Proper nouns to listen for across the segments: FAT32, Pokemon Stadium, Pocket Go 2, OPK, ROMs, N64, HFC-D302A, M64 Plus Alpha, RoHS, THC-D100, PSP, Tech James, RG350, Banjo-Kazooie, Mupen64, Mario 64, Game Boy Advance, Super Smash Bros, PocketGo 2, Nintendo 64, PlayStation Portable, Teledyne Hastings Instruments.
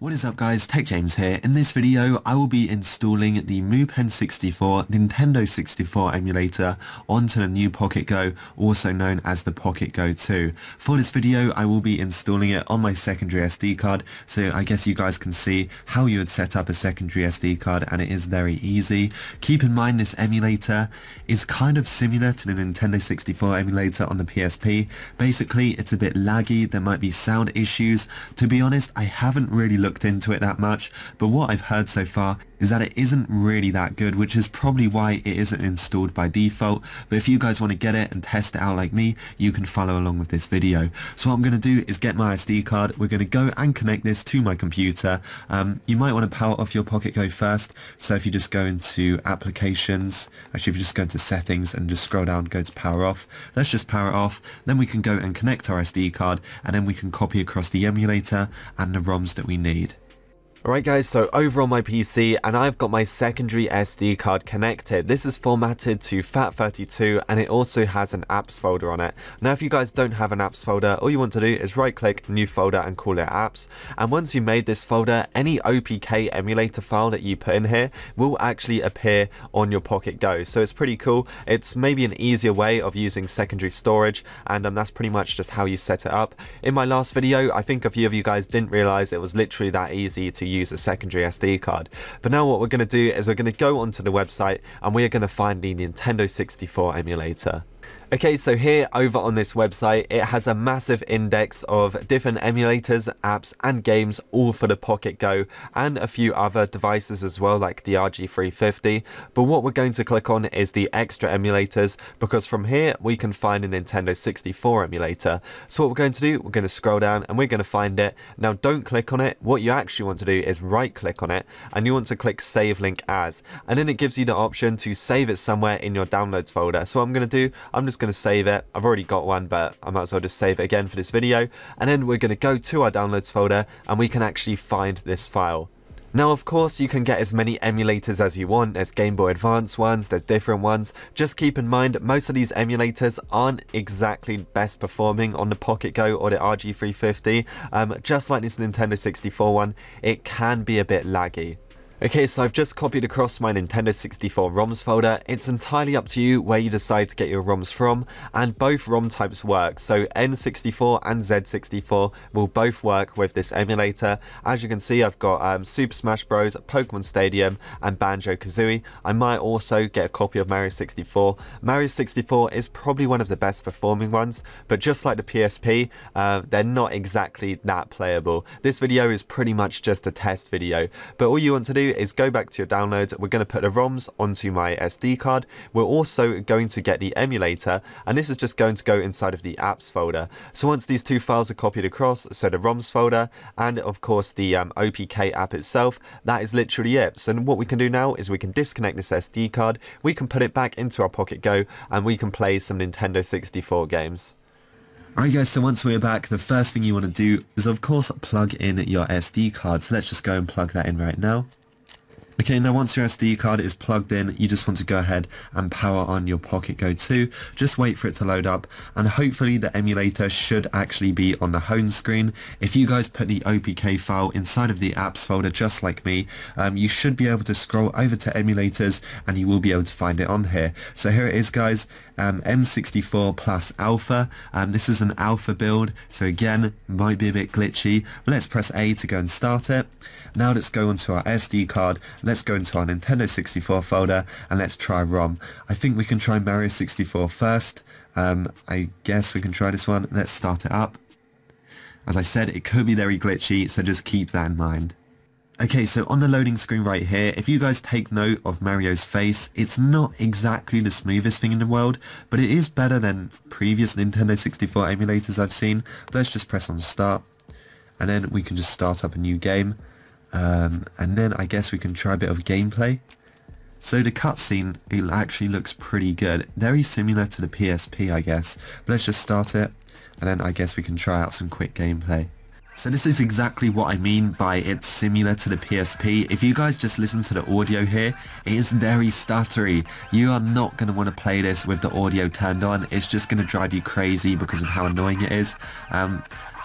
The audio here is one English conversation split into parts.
What is up guys, Tech James here. In this video I will be installing the Mupen64 Nintendo 64 emulator onto the new Pocket Go, also known as the Pocket Go 2. For this video I will be installing it on my secondary SD card, so I guess you guys can see how you would set up a secondary SD card, and it is very easy. Keep in mind this emulator is kind of similar to the Nintendo 64 emulator on the PSP. Basically it's a bit laggy, there might be sound issues. To be honest I haven't really looked into it that much, but what I've heard so far is that it isn't really that good, which is probably why it isn't installed by default. But if you guys want to get it and test it out like me, you can follow along with this video. So what I'm going to do is get my SD card, we're going to go and connect this to my computer. You might want to power off your Pocket Go first, so if you just go into applications, actually if you just go into settings and just scroll down, go to power off, let's just power it off, then we can go and connect our SD card, and then we can copy across the emulator and the ROMs that we need. Alright guys, so over on my PC and I've got my secondary SD card connected. This is formatted to FAT32 and it also has an apps folder on it. Now if you guys don't have an apps folder, all you want to do is right click new folder and call it apps, and once you made this folder, any OPK emulator file that you put in here will actually appear on your Pocket Go. So it's pretty cool, it's maybe an easier way of using secondary storage, and that's pretty much just how you set it up. In my last video I think a few of you guys didn't realise it was literally that easy to use a secondary SD card. But now what we're going to do is we're going to go onto the website and we are going to find the Nintendo 64 emulator. Okay, so here over on this website, it has a massive index of different emulators, apps and games, all for the Pocket Go and a few other devices as well, like the RG350. But what we're going to click on is the extra emulators, because from here we can find a Nintendo 64 emulator. So what we're going to do, we're going to scroll down and we're going to find it. Now don't click on it, what you actually want to do is right click on it and you want to click save link as, and then it gives you the option to save it somewhere in your downloads folder. So what I'm going to do, I'm just going to save it. I've already got one, but I might as well just save it again for this video, and then we're going to go to our downloads folder and we can actually find this file. Now of course you can get as many emulators as you want, there's Game Boy Advance ones, there's different ones. Just keep in mind most of these emulators aren't exactly best performing on the Pocket Go or the RG350, just like this Nintendo 64 one, it can be a bit laggy. Okay, so I've just copied across my Nintendo 64 ROMs folder. It's entirely up to you where you decide to get your ROMs from, and both ROM types work. So N64 and Z64 will both work with this emulator. As you can see, I've got Super Smash Bros, Pokemon Stadium, and Banjo-Kazooie. I might also get a copy of Mario 64. Mario 64 is probably one of the best performing ones, but just like the PSP, they're not exactly that playable. This video is pretty much just a test video, but all you want to do is go back to your downloads. We're going to put the ROMs onto my SD card. We're also going to get the emulator, and this is just going to go inside of the apps folder. So once these two files are copied across, so the ROMs folder and of course the OPK app itself, that is literally it. So what we can do now is we can disconnect this SD card, we can put it back into our Pocket Go, and we can play some Nintendo 64 games. Alright guys, so once we're back, the first thing you want to do is of course plug in your SD card. So let's just go and plug that in right now. Okay, now once your SD card is plugged in, you just want to go ahead and power on your Pocket Go 2. Just wait for it to load up, and hopefully the emulator should actually be on the home screen. If you guys put the OPK file inside of the apps folder just like me, you should be able to scroll over to emulators and you will be able to find it on here. So here it is guys, M64 Plus Alpha. This is an alpha build, so again, might be a bit glitchy. Let's press A to go and start it. Now let's go onto our SD card. Let's go into our Nintendo 64 folder and let's try ROM. I think we can try Mario 64 first. I guess we can try this one. Let's start it up. As I said, it could be very glitchy, so just keep that in mind. Okay, so on the loading screen right here, if you guys take note of Mario's face, it's not exactly the smoothest thing in the world, but it is better than previous Nintendo 64 emulators I've seen. But let's just press on start, and then we can just start up a new game. And then I guess we can try a bit of gameplay. So the cutscene, it actually looks pretty good, very similar to the PSP I guess, but let's just start it, and then I guess we can try out some quick gameplay. So this is exactly what I mean by it's similar to the PSP. If you guys just listen to the audio here, it is very stuttery. You are not going to want to play this with the audio turned on. It's just going to drive you crazy because of how annoying it is.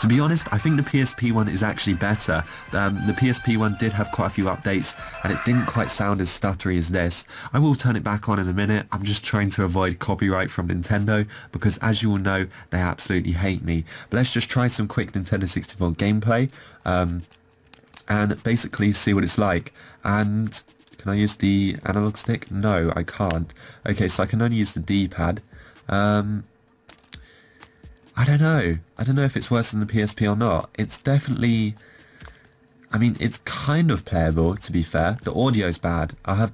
To be honest, I think the PSP one is actually better. The PSP one did have quite a few updates and it didn't quite sound as stuttery as this. I will turn it back on in a minute. I'm just trying to avoid copyright from Nintendo because, as you all know, they absolutely hate me. But let's just try some quick Nintendo 64 gameplay and basically see what it's like. And can I use the analog stick? No, I can't. Okay, so I can only use the D-pad. I don't know. I don't know if it's worse than the PSP or not. It's definitely... I mean, it's kind of playable, to be fair. The audio's bad. I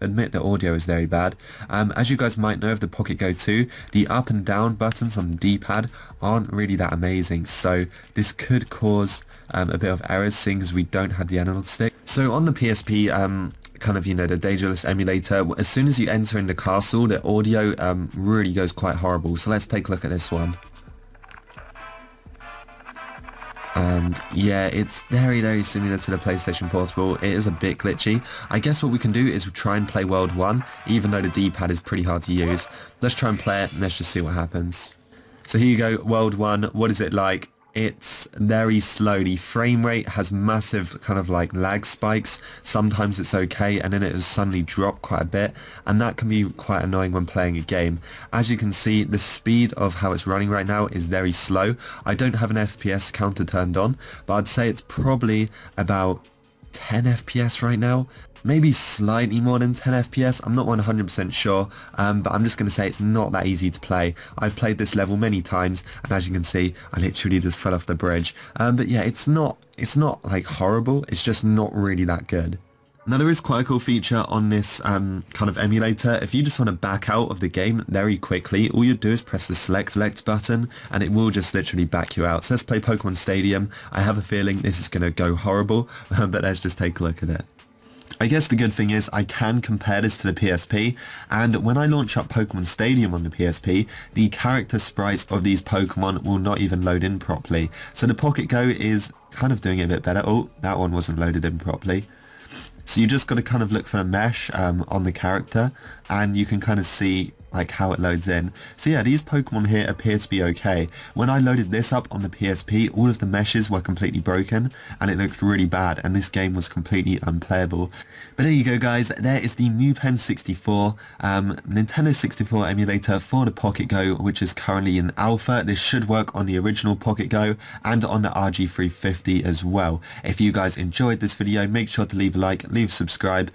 admit the audio is very bad. As you guys might know of the Pocket Go 2, the up and down buttons on the D-pad aren't really that amazing, so this could cause a bit of errors, seeing as we don't have the analog stick. So on the PSP, kind of, you know, the Dangerous emulator, as soon as you enter in the castle, the audio really goes quite horrible. So let's take a look at this one. And yeah, it's very, very similar to the PlayStation Portable. It is a bit glitchy. I guess what we can do is try and play World 1, even though the D-pad is pretty hard to use. Let's try and play it, and let's just see what happens. So here you go, World 1. What is it like? It's very slow. The frame rate has massive kind of like lag spikes. Sometimes it's okay, and then it will suddenly drop quite a bit, and that can be quite annoying when playing a game. As you can see, the speed of how it's running right now is very slow. I don't have an FPS counter turned on, but I'd say it's probably about 10 FPS right now. Maybe slightly more than 10 FPS, I'm not 100% sure, but I'm just going to say it's not that easy to play. I've played this level many times, and as you can see, I literally just fell off the bridge. But yeah, it's not like horrible, it's just not really that good. Now there is quite a cool feature on this kind of emulator. If you just want to back out of the game very quickly, all you do is press the select button and it will just literally back you out. So let's play Pokemon Stadium. I have a feeling this is going to go horrible, but let's just take a look at it. I guess the good thing is I can compare this to the PSP, and when I launch up Pokemon Stadium on the PSP, the character sprites of these Pokemon will not even load in properly. So the Pocket Go is kind of doing it a bit better. Oh, that one wasn't loaded in properly. So you just got to kind of look for a mesh on the character, and you can kind of see like how it loads in. So yeah, these Pokemon here appear to be okay. When I loaded this up on the PSP, all of the meshes were completely broken, and it looked really bad, and this game was completely unplayable. But there you go, guys. There is the Mupen64 Nintendo 64 emulator for the Pocket Go, which is currently in alpha. This should work on the original Pocket Go and on the RG350 as well. If you guys enjoyed this video, make sure to leave a like, leave a subscribe.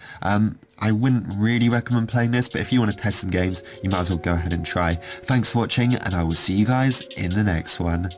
I wouldn't really recommend playing this, but if you want to test some games, you might as well go ahead and try. Thanks for watching, and I will see you guys in the next one.